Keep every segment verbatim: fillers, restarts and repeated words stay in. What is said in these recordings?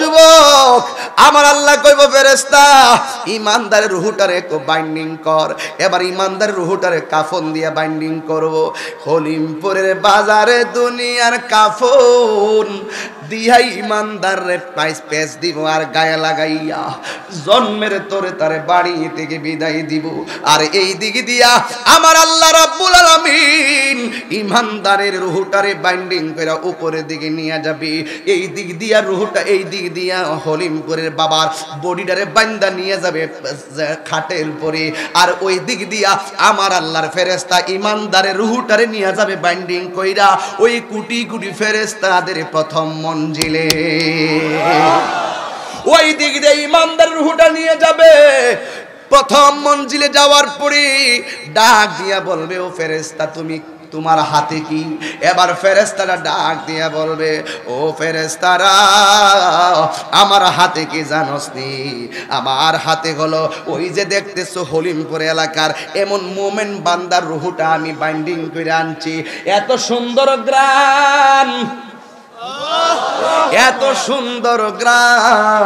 যুবক আমার আল্লাহ কইব ফেরেশতা ইমানদারের রূহটারে কো বাইন্ডিং কর। এবার ইমানদারের রূহটারে কাফন দিয়া বাইন্ডিং করব। হলিমপুরের বাজারে দুনিয়ার কাফন দিয়া ইমানদাররে পাইস পেস দিব আর গায়ে লাগাইয়া জন্মের তোরে তারে বাড়ি থেকে বিদায় দিব। আর এই দিক দিয়া আমার আল্লাহ রাব্বুল আলামিন ইমানদারের রূহটারে বাইন্ডিং কইরা উপরের দিকে নিয়ে যাবে। এই দিক দিয়া রূহটা এই দিক দিয়া হলিমপুরের বাবার বডিটারে বান্দা নিয়ে যাবে খাটের উপরে। আর ওই দিক দিয়া আমার আল্লাহর ফেরেশতা ইমানদারের রূহটারে নিয়ে যাবে বাইন্ডিং কইরা ওই কোটি কোটি ফেরেশতাদের প্রথম মঞ্জিলে। ওই দিক দিয়ে ইমানদারের রূহটা নিয়ে যাবে প্রথম মঞ্জিলে। যাওয়ার পরে ডাক দিয়া বলবে, ও ফেরেশতা তুমি তোমার হাতে কি? এবার ফেরেশতারা ডাক দিয়া বলবে, ও ফেরেশতারা আমার হাতে কি জানোসনি? আমার হাতে হলো ওই যে দেখতেছো হলিমপুর এলাকার এমন মোমেন বান্দার রুহটা আমি বাইন্ডিং করে আনছি। এত সুন্দর গ্রাম, এত সুন্দর গ্রাম,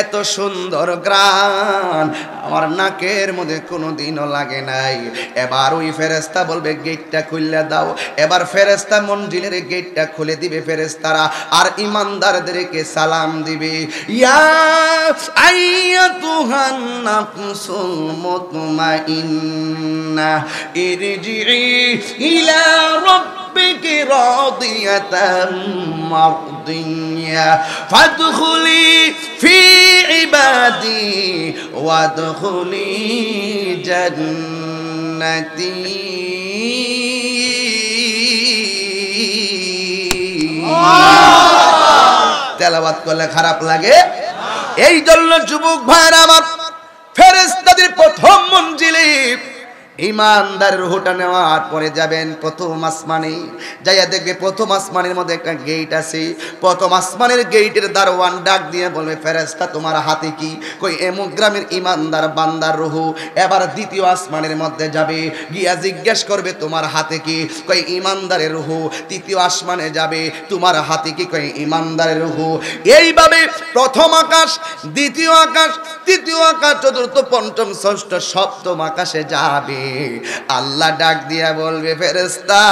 এত সুন্দর গ্রাম আমার নাকের মধ্যে কোনোদিনও লাগে নাই। এবার ওই ফেরেশতা বলবে, গেটটা খুলে দাও। এবার ফেরেশতা মঞ্জিলের গেটটা খুলে দিবে ফেরেশতারা। আর ইমানদারদেরকে সালাম দিবে, ইয়া আইয়াতুহান নাফসুল মুতমাইন্নাহ ইরজিই ইলা রাব্বিক بك راضية مرضية فادخلي في عبادي وادخلي جنتي. তেলাওয়াত করলে খারাপ লাগে? এই জন্য যুবক ভাইরা আমার, ফেরেশতাদের প্রথম মঞ্জিলে ইমানদার রুহটা নেওয়ার পরে যাবেন প্রথম আসমানে। যাইয়া দেখবে প্রথম আসমানের মধ্যে একটা গেট আছে। প্রথম আসমানের গেটের দারোয়ান ডাক দিয়ে বলবে, ফেরেশতা তোমার হাতে কি? কই এমন গ্রামের ইমানদার বান্দার রুহ। এবার দ্বিতীয় আসমানের মধ্যে যাবে, গিয়া জিজ্ঞেস করবে তোমার হাতে কি? কই ইমানদারের রুহ। তৃতীয় আসমানে যাবে, তোমার হাতে কি? কই ইমানদারের রুহ। এইভাবে প্রথম আকাশ, দ্বিতীয় আকাশ, তৃতীয় আকাশ, চতুর্থ, পঞ্চম, ষষ্ঠ, সপ্তম আকাশে যাবে। আল্লাহ ডাক দিয়া বলবে, ফেরেশতা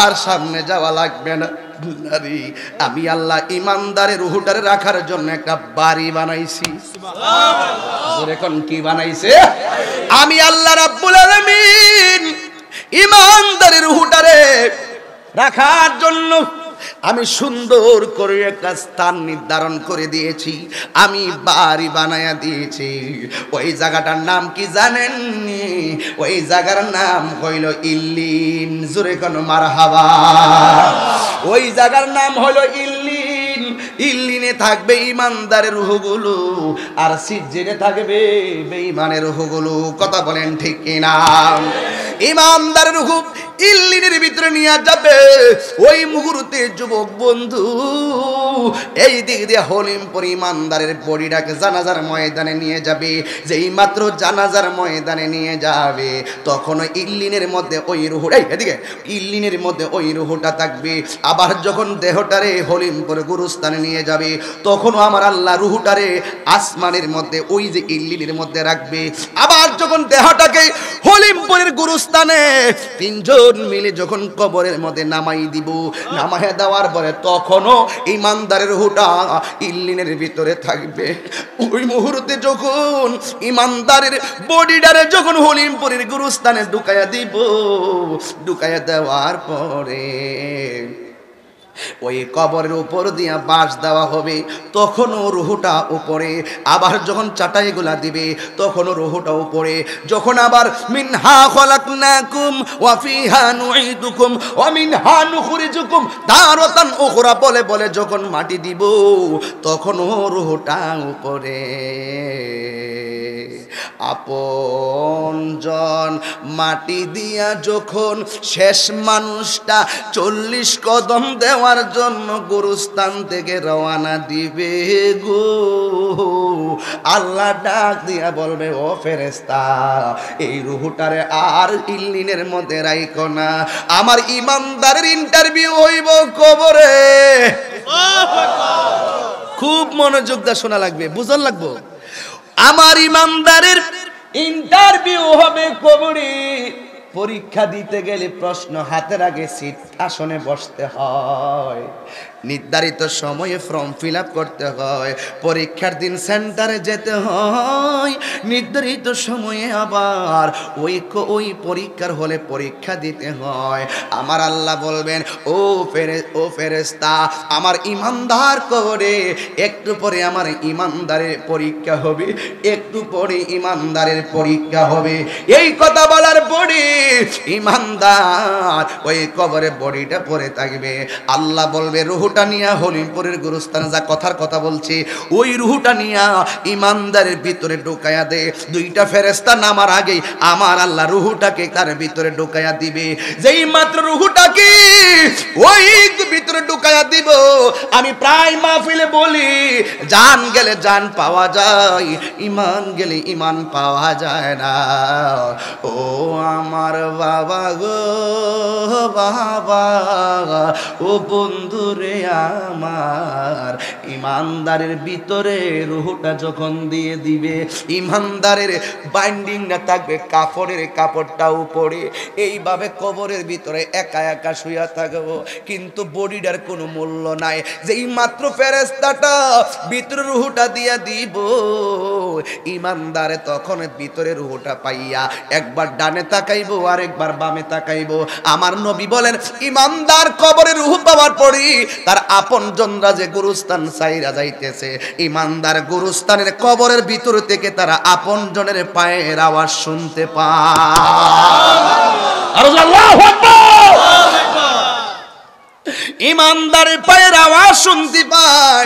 আর সামনে যাওয়া লাগবে না। আমি আল্লাহ ইমানদারের রুহটারে রাখার জন্য একটা বাড়ি বানাইছি। সুবহানাল্লাহ। এখন কি বানাইছে? আমি আল্লাহ রাব্বুল আলামিন ইমানদারের রুহটারে রাখার জন্য আমি সুন্দর করে একটা স্থান নির্ধারণ করে দিয়েছি। আমি বাড়ি বানায়া দিয়েছি। ওই জায়গাটার নাম কি জানেন? ওই জায়গার নাম হইল ইল্লিন। জোরে কোন মারহাবা। ওই জায়গার নাম হইল ইল্লিন। ইল্লিনে থাকবে ইমানদারের রুহগুলো, আর সিজদে থাকবে বেঈমানের রুহগুলো। কথা বলেন ঠিক কিনা? ইমানদারের রুহ ইল্লিনের ভিতরে নিয়ে যাবে। ওই মুহূর্তে যুবক বন্ধু এই দিক দিয়ে হলিমপুর ইমানদারের বডিটাকে জানাজার ময়দানে নিয়ে যাবে। যেই মাত্র জানাজার ময়দানে নিয়ে যাবে, তখন ইল্লিনের মধ্যে ওই রুহটাই এদিকে ইল্লিনের মধ্যে ওই রুহটা থাকবে। আবার যখন দেহটারে হলিমপুর গুরুস্থানে নিয়ে যাবে, তখনও আমার আল্লাহ রুহটারে আসমানের মধ্যে ওই যে ইল্লিনের মধ্যে রাখবে। আবার যখন দেহটাকে হলিমপুরের গুরুস্থানে তিনজন মিলে যখন কবরের মধ্যে নামাই দিব, নামাই দেওয়ার পরে তখনও ইমানদারের রুহটা ইল্লিনের ভিতরে থাকবে। ওই মুহূর্তে যখন ইমানদারের বডিটারে যখন হলিমপুরের গুরুস্থানে ঢুকাইয়া দিব, ঢুকাইয়া দেওয়ার পরে ওই কবরের উপর দিয়া বাঁশ দেওয়া হবে, তখনও রুহটা উপরে। আবার যখন চাটাইগুলা দিবে, তখনও রুহটা উপরে। যখন আবার মিনহা খলাকনাকুম ওয়া ফিহা নুঈদুকুম ওয়া মিনহা নুখরিজুকুম তারাতান উখরা বলে বলে যখন মাটি দিব, তখনও রুহটা উপরে। আপনজন মাটি দিয়া যখন শেষ মানুষটা চল্লিশ কদম দেওয়ার জন্য গুরুস্থান থেকে রওনা দিবে গো, আল্লাহ ডাক দিয়া বলবে, ও ফেরেশতা এই রুহটারে আর ইল্লিনের মধ্যে রাইখো না। আমার ইমানদারের ইন্টারভিউ হইব কবরে। मनोयोग दा शोना लागबे बुझन लागबो आमार ईमानदारेर इंटरव्यू होबे कबुरे परीक्षा दीते गेले प्रश्न हातेर आगे सीट आसने बसते हय निर्धारित समय फर्म फिल आप करते हैं परीक्षार दिन सेंटारे जेते हय निर्धारित समय आबार ओई को ओई परीक्षार होले परीक्षा दीते हय आमार आल्लाह बोलबेन ओ फेरेस्ता ओ फेरेस्ता आमार ईमानदार करे एकटू परे आमार ईमानदारेर परीक्षा होबे एकटू परे ईमानदारेर परीक्षा होबे एई कथा बोलार परे ईमानदार ओई कबरे बड़ीटा पड़े थाकबे आल्लाह बोलबे रूह हलिमपुरेर गुरुस्थान जा कथार कथा बोलछे ओई रूहटा निया ईमानदारेर भितरे ढुकाया दे दुईटा फेरेस्ता नामार आगे आमार आल्लाह रूहटाके तार भितरे ढुकाया दिबे जेई मात्र रूहटाके ओई भितरे ढुकाया दिब आमी प्राय महफिले बोली जान गेले जान पावा जाय ईमान गेले ईमान पावा जाय ना ओ आमार बाबा गो बाबा ओ बंधु रे आमार ईमानदारेर भितरे रूहटा जखन दिए दिबे ईमानदारेर बाइंडिंग ना थाकबे कापड़ेर कापड़टा उपरे एइभाबे कबरेर भितरे एका एका शुइया थाकबो किन्तु बडिडार कोनो मूल्य नाइ जेई मात्र फेरेस्ताटा भितरे रूहटा दिया दिब ईमानदारे तखन भितरे रूहटा पाइया एकबार डाने ताकाइबो आर एकबार बामे ताकाइबो आमार नबी बोलेन ईमानदार कबरे रूह पाওয়ার পরে तार आपन जनरा जे गुरुस्थान साइरा जाइतेछे ईमानदार गुरुस्थानेर कबरेर भितर थेके तारा आपन जनेर पायेर आवाज शुनते पाय ईमानदार पायेर आवाज शुनते पाय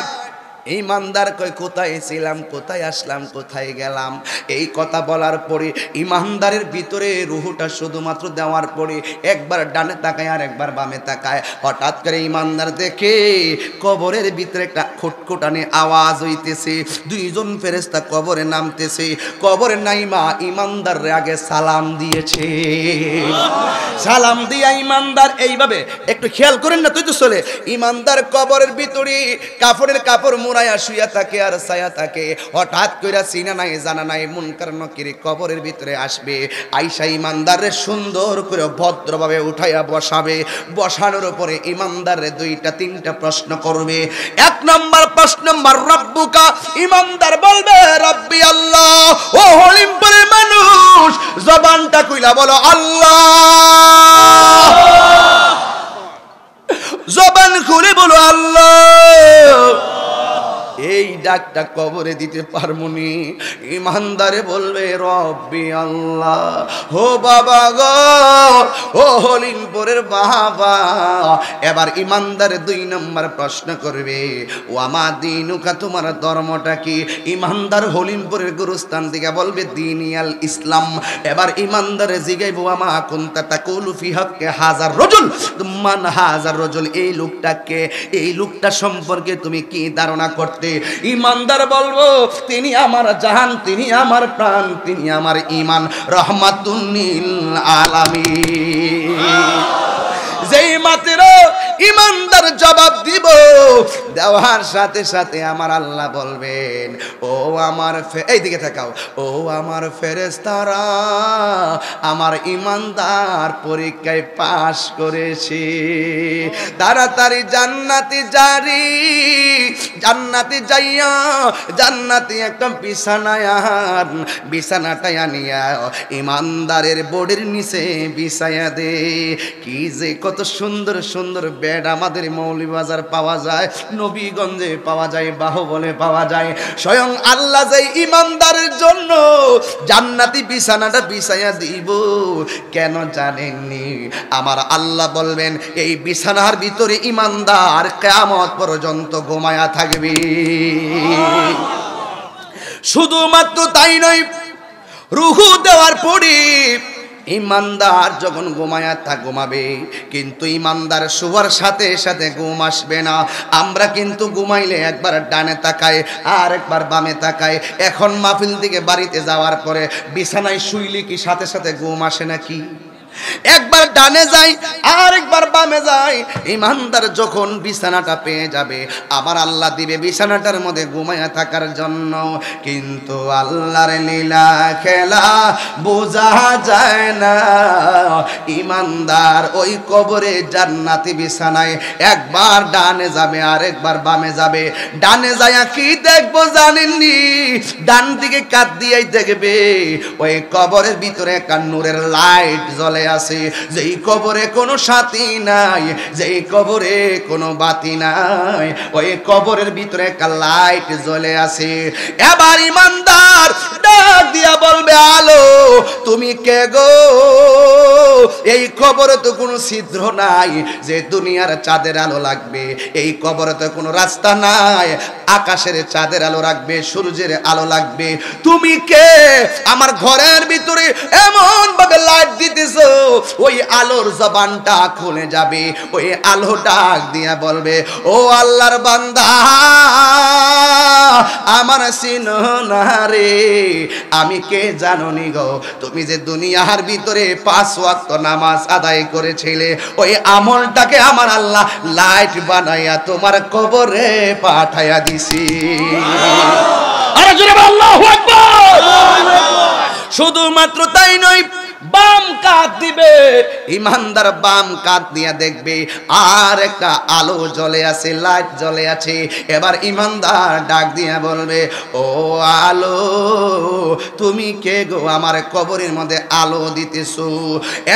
ईमानदार कई कोथाय छिलाम कोथाय आसलाम कोथाय गेलाम एई कथा बोलार परे ईमानदारेर भितरे रूहटा शुधुमात्र देवार परे एकबार डाने ताकाय आर एकबार बामे ताकाय हठात् करे ईमानदार देखे कबरेर भितरे एकटा खुटखुटानि आवाज हइतेछे दुइजन फेरेस्ता कबरे नामतेछे कबरे नाइमा ईमानदाररे आगे सालाम दिएछे सालाम दिया ईमानदार एइभाबे एकटु खेयाल करेन ना तुई तो चले ईमानदार कबरेर भितरे काफड़ेर कापड़ মানুষ জবানটা কইলা বলো আল্লাহ জবান খুলে বলো আল্লাহ डाकटा कबरे दीते पारमुनी ईमानदारे बोलबे रब्बी अल्लाह ओ बाबा गो ओ हलिमपुरेर बाबा एबार ईमानदारे दुई नम्बर प्रश्न करबे ओ आमा दीनुका तुम्हार धर्मटा कि ईमानदार हलिमपुरेर गुरुस्थान दिके बोलबे दीनियाल इस्लाम एबार ईमानदारे जिगाइबो आमा कुनता ताकुलु फी हक्के हाजार रजुल मान हाजार रजुल ए लोकटाके ए लोकटा सम्पर्के तुमि कि धारणा करते ईमानदार बोलबो तिनी आमार जान तिनी आमार प्राण तिनी आमार ईमान रहमतुल्लिल आलामीन जेई मात्र ईमानदार जवाब दिब देवार साथे साथे आमार आल्लाह बोलबेन ओ आमार एई दिके ताकाओ ओ आमार फेरेस्तारा आमार ईमानदार परीक्षाय पास करेछे ताड़ाताड़ी জান্নাতে যারি জান্নাতে যাইয়া জান্নাতে একটা বিছানায় আন বিছানাটা আনিয়া ईमानदारेर बोर्डेर नीचे बिछाया दे कि जे কত সুন্দর সুন্দর बेड आमादेर মৌলভীবাজার পাওয়া যায় নবীগঞ্জে পাওয়া যায় বাহুবলে পাওয়া যায় স্বয়ং আল্লাহ যে ইমানদারের জন্য জান্নাতি বিছানাটা বিছায়া দিব কেন জানেন নি আমার আল্লাহ বলবেন এই বিছানার ভিতরে ইমানদার কিয়ামত পর্যন্ত ঘুমায়া থাকবে শুধুমাত্র তাই নয় রূহ দেওয়ার পরে ईमानदार जखन घुमाया था घुमाबे किन्तु ईमानदार शुवार साथे साथे घुम आसबे ना आम्रा किन्तु घुमाइले एकबार डाने ताकाय आर एकबार बामे ताकाय एखन माहफिल दिके बाड़ीते जावार परे बिछानाय शुइले कि साथे साथे घुम आसे नाकि एक बार डाने जाए और एक बार बामे जाए ईमानदार जखन बिछानाटा पेये जाबे आबार आल्लाह दिबे बिछानाटार मध्य घुमाया थाकार जन्य किन्तु आल्लाहर लीला खेला बोझा जाए ना ईमानदार ओई कबरे जान्नाती बिछानाय एक बार डाने जाबे और एक बार बामे जाबे डाने जाया कि देखबो जानेननि डान दिके कात दियाई देखबे ओई कबरेर भितरे एक नूरेर लाइट जले चाँदेर आलो लागबे कबरे तो कोनो रास्ता नाई आकाशेर चाँदेर आलो राखबे सूर्येर आलो लागबे तुमी के आमार घरेर भितरे एमन भावे लाइट दितेছো लाइट बनाया तुम्हार कबरे पाठाया दिसी শুধুমাত্র তাই নয় बाम काट दिबे ईमानदार बाम काट दिया देखबे आर एकटा आलो जले आछे लाइट जले आछे एबार ईमानदार डाक दिया बोलबे ओ आलो तुमी के गो आमार कबरेर मध्य आलो दितेछो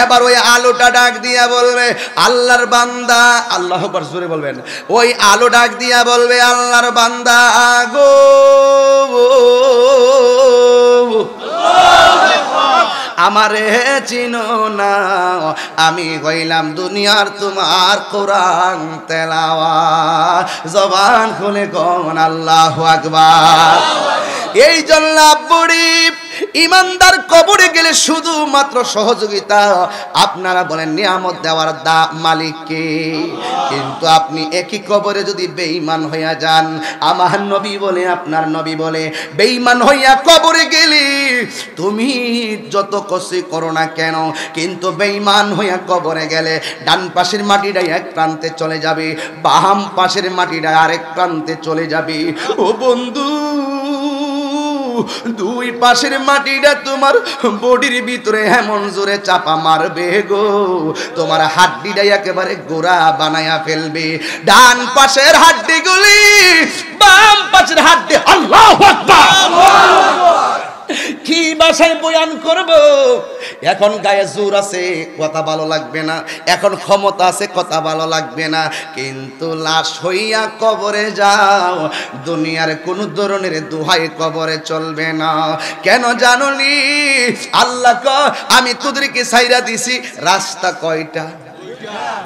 एबार ओई आलोटा डाक दिया बोलबे आल्लाहर बान्दा आल्लाह अकबर जोरे बोलबेन ओई आलो डाक दिया बोलबे आल्लाहर बान्दा गो अल्लाहु আকবার আমারে চিনো না আমি কইলাম দুনিয়ার তোমার কোরআন তেলাওয়াত জবান খুলে কোন আল্লাহু আকবার এই জন্য আব্বুড়ি ईमानदार कबरे गेले शुधुमात्र सहयोगिता आपनारा बोलेन नियामत देवार दा मालिक के किन्तु आपनी एकी कबरे यदि बेईमान होया जान आमार नबी बोले आपनार नबी बोले बेईमान होया कबरे गेले तुमी जत कष्टई करो ना केन किन्तु बेईमान होया कबरे गेले डान पाशेर माटिटा एक प्रान्ते चले जाबे बाम पाशेर माटिटा आरेक प्रान्ते चले जाबे ओ बंधु দুই পাশের মাটিটা তোমার বডির ভিতরে এমন জোরে চাপা মারবে গো তোমার হাড়িটা একেবারে গোরা বানায়া ফেলবে ডান পাশের হাড়িগুলি বাম পাশের হাড়ি আল্লাহু আকবার আল্লাহু আকবার কি ভাষায় বয়ান করব এখন গায়ে জোর আছে কথা ভালো লাগবে না এখন ক্ষমতা আছে কথা ভালো লাগবে না কিন্তু লাশ হইয়া কবরে যাও দুনিয়ার কোন ধরনের দোহাই কবরে চলবে না কেন জানোনি আল্লাহ কয় আমি তোদেরকে ছাইরা দিছি রাস্তা কয়টা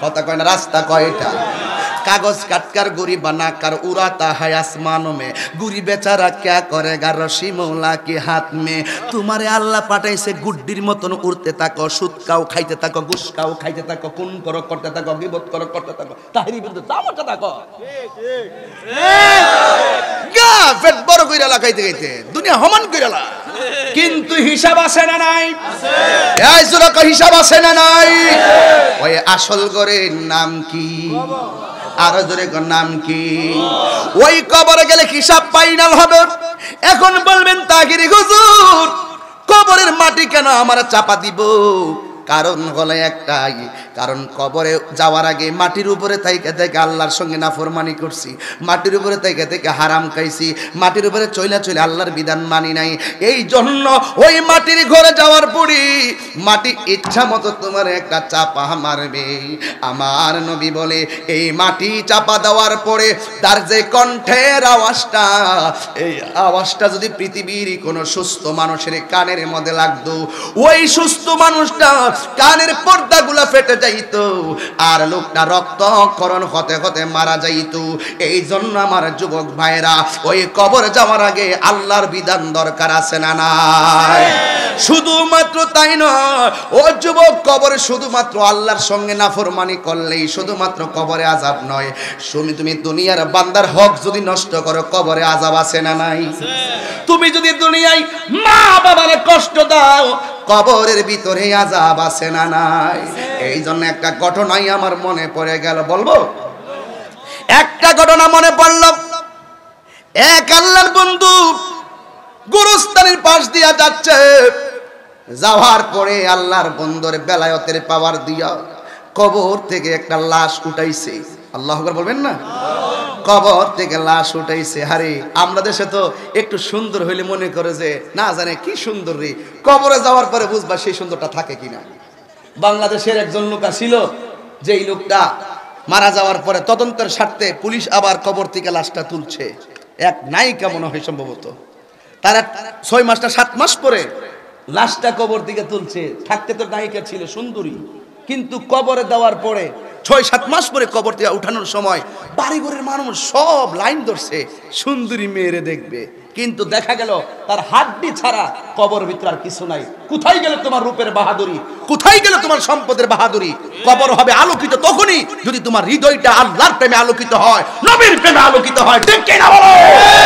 কথা কয় না রাস্তা কয়টা कागज काटकर गुरी बनाकर उड़ाता है आसमानों में गुरी बेचारा क्या करेगा रशी मौला के हाथ में तुम्हारे अल्लाह पाटाई से गुड्डीर मतन उड़ते तको सूद खाओ खाइते तको घुस खाओ खाइते तको खून करो करते तको गिबत करो करते तको ताहरी बिंदु तामटा तको ठीक ठीक गा पेट बड़ কইরা লাগাইতে গাইতে দুনিয়া হমান কইরালা কিন্তু হিসাব আছে না নাই আছে এই সুরা কো হিসাব আছে না নাই ওই আসল করে নাম কি नाम की वही कबर गेले हिसाब फाइनल होबे एखन बोलबेन तागिरी हुजूर कबरेर माटी केन आमारा चापा दिबो कारण হলো একটাই কারণ কবরে যাওয়ার আগে মাটির উপরে থাইকে থেকে আল্লাহর সঙ্গে নাফরমানি করছি মাটির উপরে থাইকে থেকে হারাম খাইছি মাটির উপরে চইলা চইলা আল্লাহর বিধান মানি নাই এই জন্য ওই মাটির ঘরে যাওয়ার পরই মাটি ইচ্ছা মতো তোমার একটা চাপা মারবে আমার নবী বলে এই মাটি চাপা দেওয়ার পরে তার যে কণ্ঠের আওয়াজটা এই আওয়াজটা যদি পৃথিবীর কোনো সুস্থ মানুষের কানের মধ্যে লাগতো ওই সুস্থ মানুষটা कानेर पर्दा गुला फेटे जाइतो आर लोकटा रक्तकरण होते होते मारा जाइतो एई जन्य आमार जुबक भाईरा ओई कबर जावार आगे आल्लाहर बिधान दरकार आछे ना नाई शुधुमात्र ताई नय ओ जुबक कबरे शुधुमात्र आल्लाहर संगे नाफरमानी करलेई शुधुमात्र कबरे आजाब नय शुनि तुमि दुनियार बान्दार हक जदि नष्ट करो कबरे आजाब आछे ना नाई आछे तुमि जदि दुनियाय मा बाबारे कष्ट दाओ কবরের ভিতরে আযাব আছে না নাই। এইজন্য একটা ঘটনাই আমার মনে পড়ে গেল, বলবো একটা ঘটনা মনে পড়ল। এক আল্লাহর বন্ধু গুরুস্থানের পাশ দিয়া যাচ্ছে, যাওয়ার পরে আল্লাহর বন্ধুর বেলায়তের পাওয়ার দিয়া কবর থেকে একটা লাশ উঠাইছে। আল্লাহু আকবার বলবেন না? কবর থেকে লাশ উঠাইছে। আরে আমরা দেশে তো একটু সুন্দর হইলে মনে করে যে না জানে কি সুন্দর রে, কবরে যাওয়ার পরে বুঝবা সেই সুন্দরটা থাকে কিনা। বাংলাদেশের একজন লোক ছিল, যেই লোকটা মারা যাওয়ার পরে তদন্তের স্বার্থে পুলিশ আবার কবর থেকে লাশটা তুলছে। এক নায়িকা মনে হয় সম্ভবত, তারা ছয় মাস না সাত মাস পরে লাশটা কবর থেকে তুলছে। থাকতে তো নায়িকা ছিল সুন্দরী, কিন্তু কবরে দেওয়ার পরে ছয় সাত মাস পরে কবর থেকে উঠানোর সময় বাড়িঘরের মানুষ সব লাইন ধরছে সুন্দরী মেয়েরে দেখবে, কিন্তু দেখা গেল তার হাড্ডি ছাড়া কবর ভিতরে আর কিছু নাই। কোথায় গেল তোমার রূপের বাহাদুরি? কোথায় গেল তোমার সম্পদের বাহাদুরি? কবর হবে আলোকিত তখনই যদি তোমার হৃদয়টা আল্লাহর প্রেমে আলোকিত হয়, নবীর প্রেমে আলোকিত হয়। ঠিক কিনা বলো?